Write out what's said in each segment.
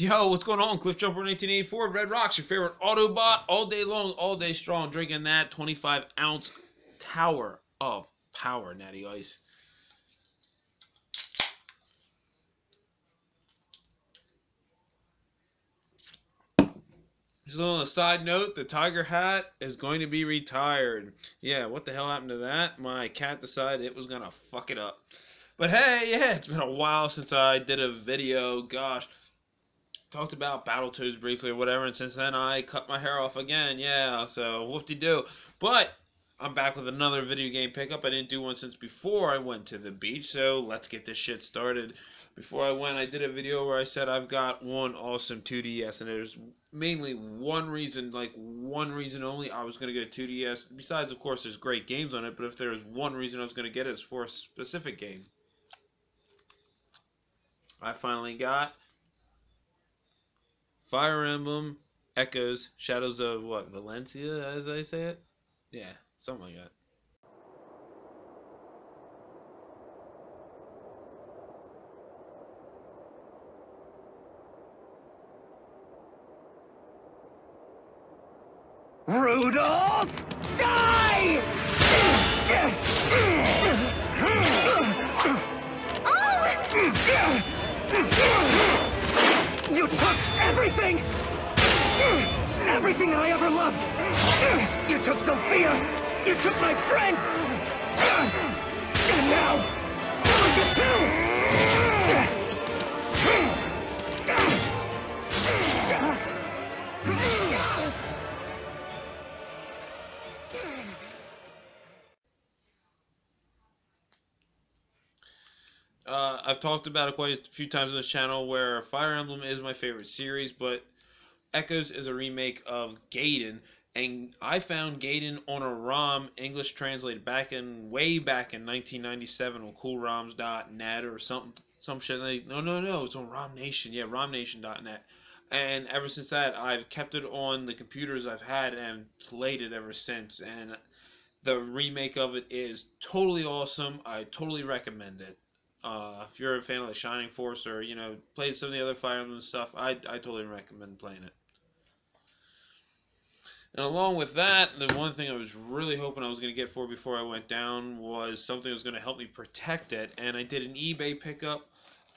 Yo, what's going on? Cliffjumper1984, Red Rocks, your favorite Autobot, all day long, all day strong, drinking that 25-ounce tower of power, Natty Ice. Just on a side note, the tiger hat is going to be retired. Yeah, what the hell happened to that? My cat decided it was going to fuck it up. But hey, yeah, it's been a while since I did a video. Gosh, talked about Battletoads briefly or whatever, and since then I cut my hair off again. Yeah, so whoop-de-doo. But I'm back with another video game pickup. I didn't do one since before I went to the beach, so let's get this shit started. Before I went, I did a video where I said I've got one awesome 2DS, and there's mainly one reason, like one reason only, I was going to get a 2DS. Besides, of course, there's great games on it, but if there was one reason I was going to get it, it's for a specific game. I finally got Fire Emblem Echoes, Shadows of, what, Valencia, as I say it? Yeah, something like that. Rudolph, die! Oh! You took everything! Everything I ever loved! You took Sophia! You took my friends! And now, Silica too! I've talked about it quite a few times on this channel where Fire Emblem is my favorite series, but Echoes is a remake of Gaiden, and I found Gaiden on a ROM, English translated, way back in 1997 on coolroms.net or some shit. Like, no, it's on ROM Nation. Yeah, romnation.net. And ever since that, I've kept it on the computers I've had and played it ever since, and the remake of it is totally awesome. I totally recommend it. If you're a fan of the Shining Force or, you know, played some of the other Fire Emblem stuff, I totally recommend playing it. And along with that, the one thing I was really hoping I was going to get for before I went down was something that was going to help me protect it. And I did an eBay pickup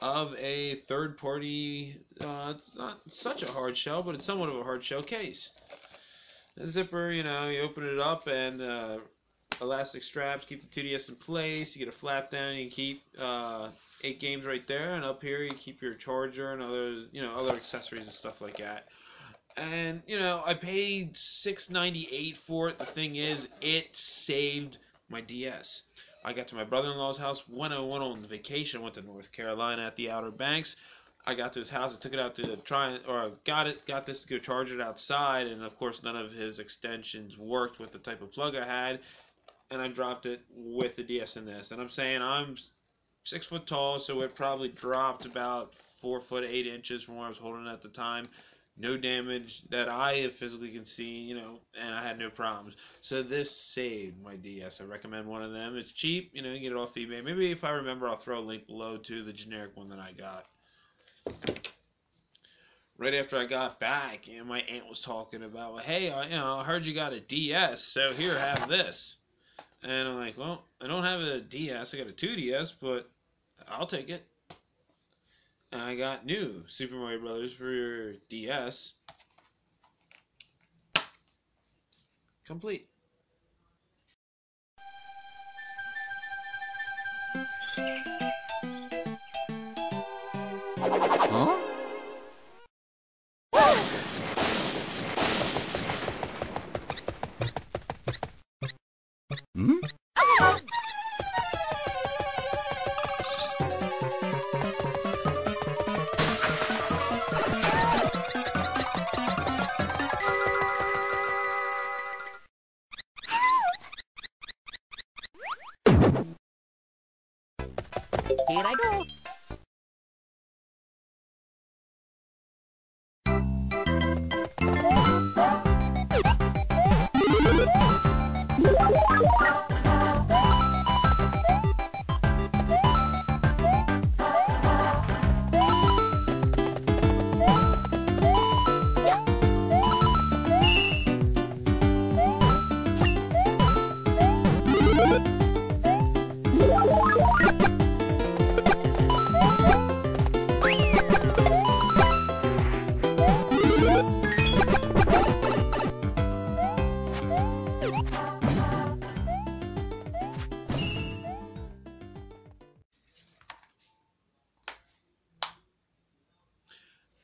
of a third-party, it's not such a hard shell, but it's somewhat of a hard shell case. The zipper, you know, you open it up and, elastic straps keep the 2DS in place. You get a flap down. You can keep 8 games right there, and up here you keep your charger and other, you know, other accessories and stuff like that. And you know, I paid $6.98 for it. The thing is, it saved my DS. I got to my brother-in-law's house when I went on vacation. I went to North Carolina at the Outer Banks. I got to his house. I took it out to try, or got this to go charge it outside. And of course, none of his extensions worked with the type of plug I had. And I dropped it with the DS in this. And I'm saying I'm 6 foot tall, so it probably dropped about 4'8" from where I was holding it at the time. No damage that I physically can see, you know, and I had no problems. So this saved my DS. I recommend one of them. It's cheap, you know, you can get it off eBay. Maybe if I remember, I'll throw a link below to the generic one that I got. Right after I got back, and you know, my aunt was talking about, well, hey, I heard you got a DS, so here, have this. And I'm like, well, I don't have a DS. I got a 2DS, but I'll take it. And I got New Super Mario Bros. For your DS. Complete. Huh? Here I go.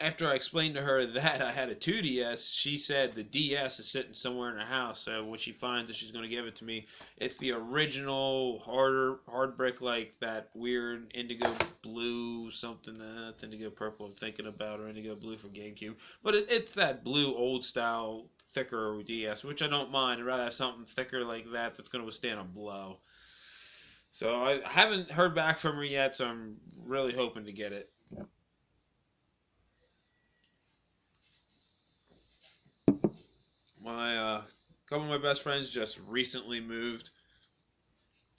After I explained to her that I had a 2DS, she said the DS is sitting somewhere in her house, so when she finds it, she's going to give it to me. It's the original hard brick, like that weird indigo blue something. That's indigo purple I'm thinking about, or indigo blue for GameCube. But it's that blue old style, thicker DS, which I don't mind. I'd rather have something thicker like that that's going to withstand a blow. So I haven't heard back from her yet, so I'm really hoping to get it. A couple of my best friends just recently moved.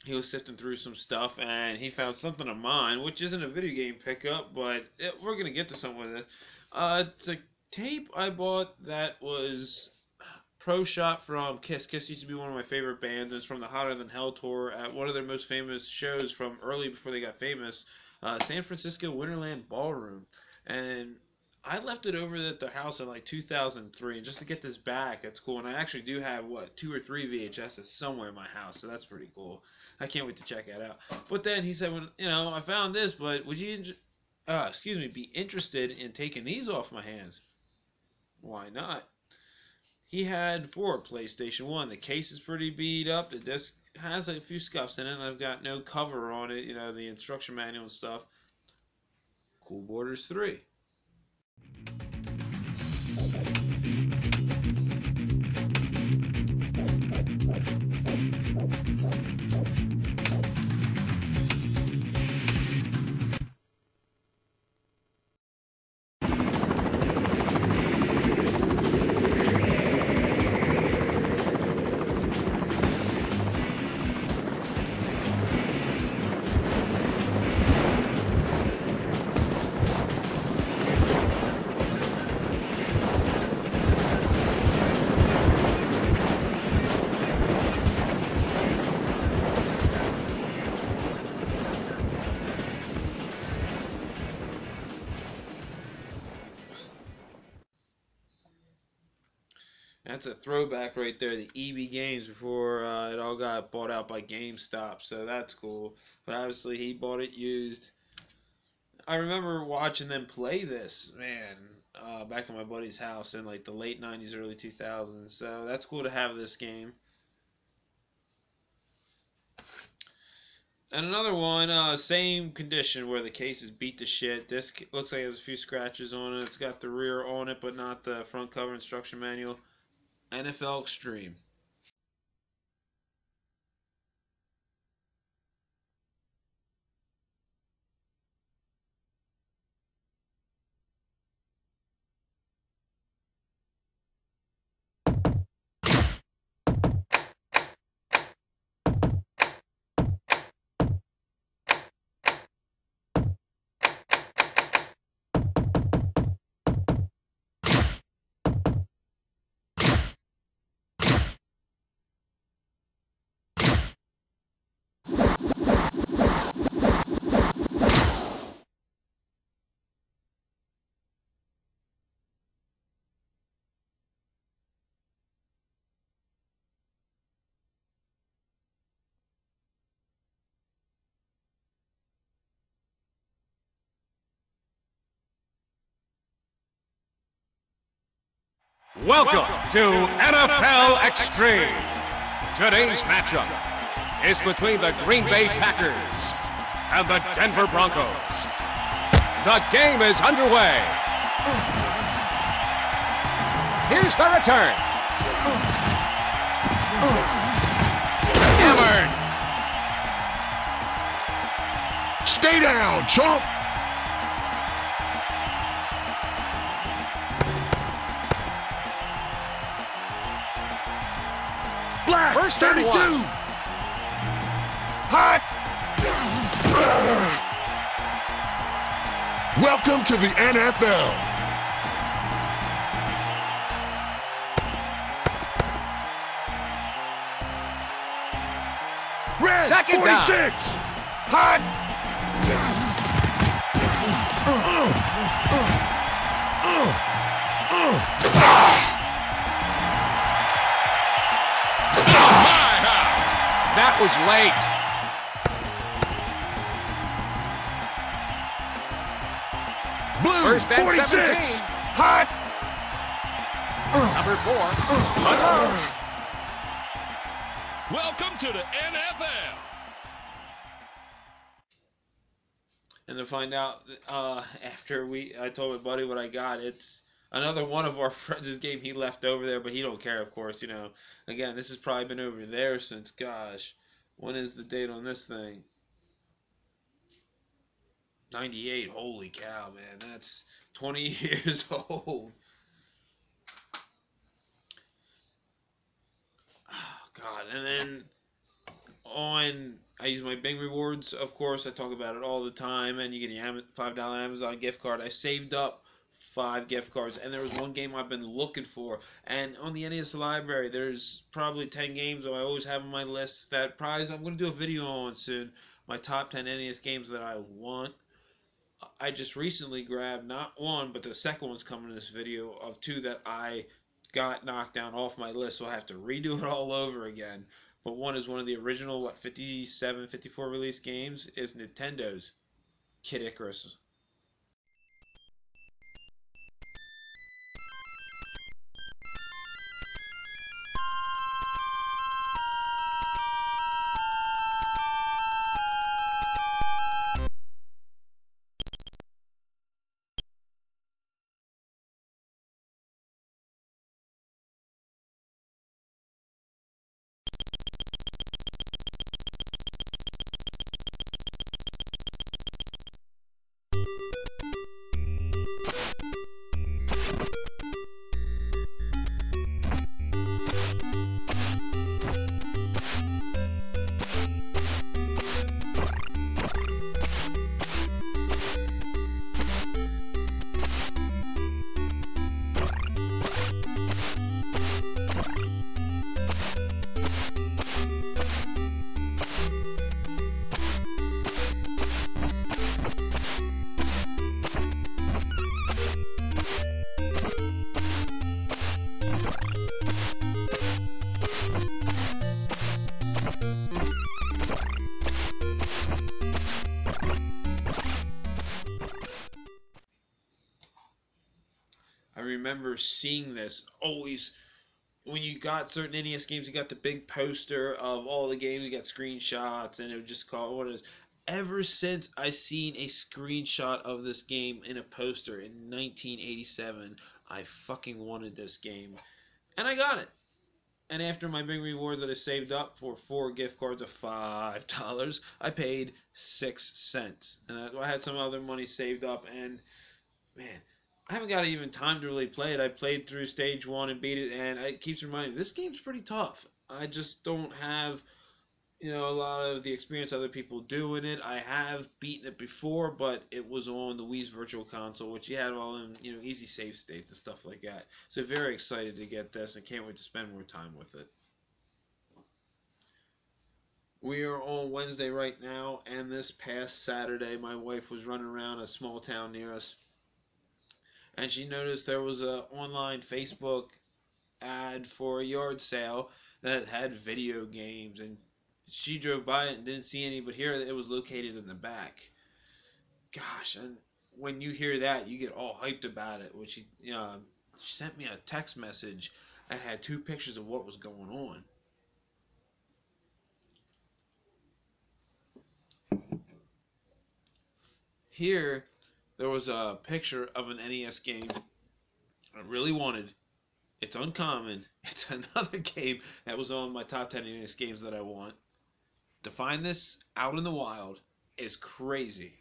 He was sifting through some stuff, and he found something of mine, which isn't a video game pickup, but we're going to get to something with it. It's a tape I bought that was pro shot from Kiss. Kiss used to be one of my favorite bands. It's from the Hotter Than Hell tour at one of their most famous shows from early before they got famous, San Francisco Winterland Ballroom. And I left it over at their house in like 2003, and just to get this back, that's cool. And I actually do have, what, 2 or 3 VHSs somewhere in my house, so that's pretty cool. I can't wait to check that out. But then he said, well, you know, I found this, but would you, be interested in taking these off my hands? Why not? He had 4 PlayStation 1. The case is pretty beat up. The disc has like a few scuffs in it, and I've got no cover on it, you know, the instruction manual and stuff. Cool Boarders 3. That's a throwback right there, the EB Games, before it all got bought out by GameStop, so that's cool. But obviously he bought it used. I remember watching them play this, man, back at my buddy's house in like the late 90s, early 2000s, so that's cool to have this game. And another one, same condition where the case is beat to shit. This looks like it has a few scratches on it. It's got the rear on it, but not the front cover instruction manual. NFL Extreme. Welcome to NFL Extreme. Today's matchup is between the Green Bay Packers and the Denver Broncos. The game is underway. Here's the return. Hammered. Stay down, chump. First and 32. One. Hot. Welcome to the NFL. Red, 46. Down. Hot! My house! That was late. Blue, first and 46. 17. Hot! Number 4, unloads. Welcome to the NFL. And to find out, after I told my buddy what I got, it's another one of our friends' game he left over there, but he don't care, of course, you know. Again, this has probably been over there since, gosh, when is the date on this thing? 98, holy cow, man, that's 20 years old. Oh, God, and then I use my Bing rewards, of course, I talk about it all the time, and you get your $5 Amazon gift card. I saved up 5 gift cards, and there was one game I've been looking for, and on the NES library, there's probably 10 games that I always have on my list that prize I'm going to do a video on soon, my top 10 NES games that I want. I just recently grabbed not one, but the second one's coming in this video of 2 that I got knocked down off my list, so I have to redo it all over again. But one is one of the original, 57, 54 release games, is Nintendo's Kid Icarus. I remember seeing this always when you got certain NES games. You got the big poster of all the games, you got screenshots, and it would just call what it is. Ever since I seen a screenshot of this game in a poster in 1987, I fucking wanted this game, and I got it. And after my big rewards that I saved up for 4 gift cards of $5, I paid 6 cents, and I had some other money saved up, and man, I haven't got even time to really play it. I played through stage 1 and beat it, and it keeps reminding me, this game's pretty tough. I just don't have, you know, a lot of the experience other people do in it. I have beaten it before, but it was on the Wii's Virtual Console, which you had all in, you know, easy save states and stuff like that. So very excited to get this, and can't wait to spend more time with it. We are on Wednesday right now, and this past Saturday, my wife was running around a small town near us, and she noticed there was an online Facebook ad for a yard sale that had video games, and she drove by it and didn't see any, but here it was located in the back. Gosh, and when you hear that, you get all hyped about it. When she sent me a text message and had 2 pictures of what was going on. Here, there was a picture of an NES game I really wanted. It's uncommon. It's another game that was on my top 10 NES games that I want. To find this out in the wild is crazy.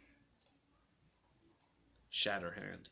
Shatterhand.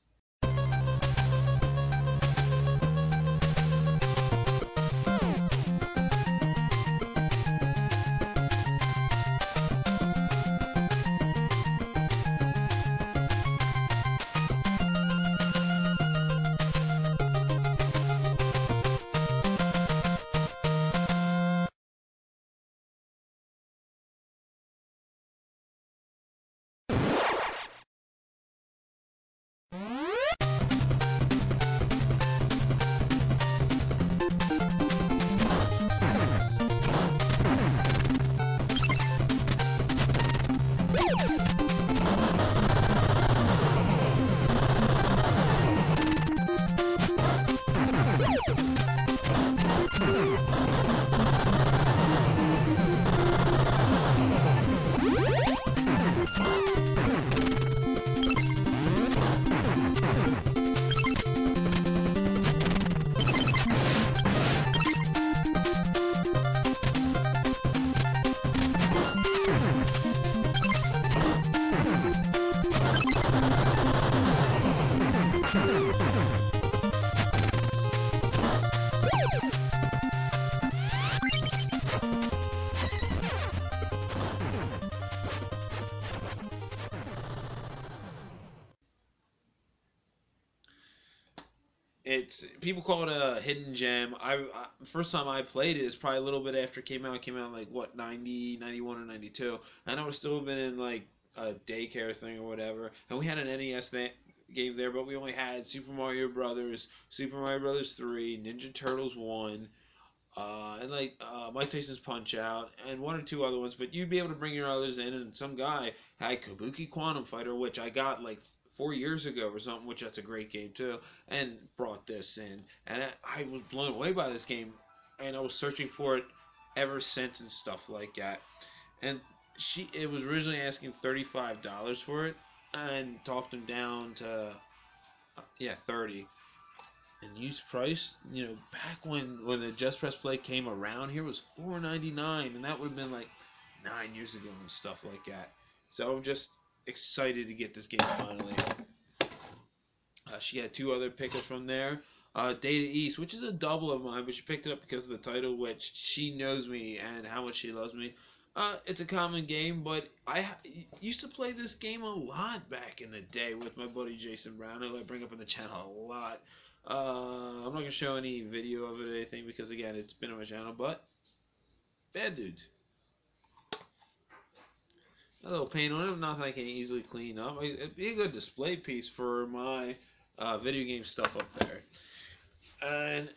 It's people call it a hidden gem. I first time I played it is probably a little bit after it came out. It came out in like what, 90, 91 or 92. I know it's still been in like a daycare thing or whatever. And we had an NES game there, but we only had Super Mario Brothers, Super Mario Brothers 3, Ninja Turtles 1, and like Mike Tyson's Punch-Out, and one or two other ones. But you'd be able to bring your others in, and some guy had Kabuki Quantum Fighter, which I got like 4 years ago or something, which that's a great game too, and brought this in. And I was blown away by this game, and I was searching for it ever since and stuff like that. And it was originally asking $35 for it, and talked him down to, yeah, 30. And used price, you know, back when the Just Press Play came around here, it was $4.99, and that would have been like 9 years ago and stuff like that. So I'm just excited to get this game finally. She had two other pickups from there. Data East, which is a double of mine, but she picked it up because of the title, which she knows me and how much she loves me. It's a common game, but I used to play this game a lot back in the day with my buddy Jason Brown, who I bring up on the channel a lot. I'm not going to show any video of it or anything because, again, it's been on my channel, but bad dudes. A little paint on it, nothing I can easily clean up. It'd be a good display piece for my video game stuff up there. And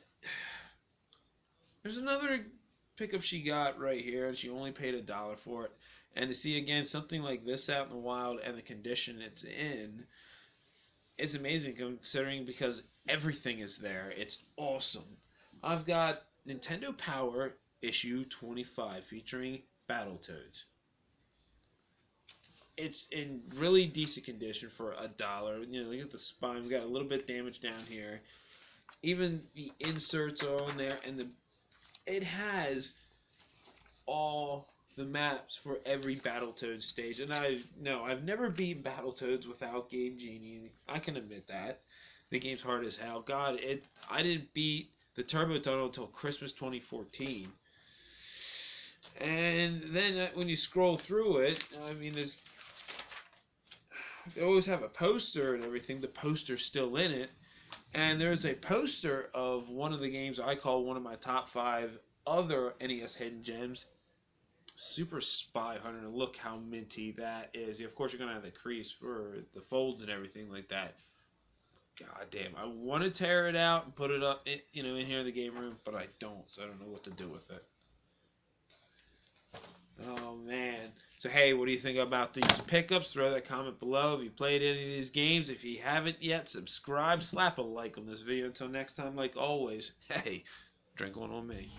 there's another pickup she got right here, and she only paid $1 for it. And to see, again, something like this out in the wild and the condition it's in, it's amazing considering because everything is there. It's awesome. I've got Nintendo Power Issue 25 featuring Battletoads. It's in really decent condition for $1. You know, look at the spine. We got a little bit damaged down here. Even the inserts are on there, and it has all the maps for every Battletoads stage. And I've never beat Battletoads without Game Genie. I can admit that. The game's hard as hell. God, I didn't beat the Turbo Tunnel until Christmas 2014. And then when you scroll through it, I mean, they always have a poster and everything. The poster's still in it. And there's a poster of one of the games I call one of my top 5 other NES hidden gems, Super Spy Hunter. Look how minty that is. Of course, you're going to have the crease for the folds and everything like that. God damn, I want to tear it out and put it up, you know, in here in the game room, but I don't, so I don't know what to do with it. Oh, man. So, hey, what do you think about these pickups? Throw that comment below if you played any of these games. If you haven't yet, subscribe, slap a like on this video. Until next time, like always, hey, drink one on me.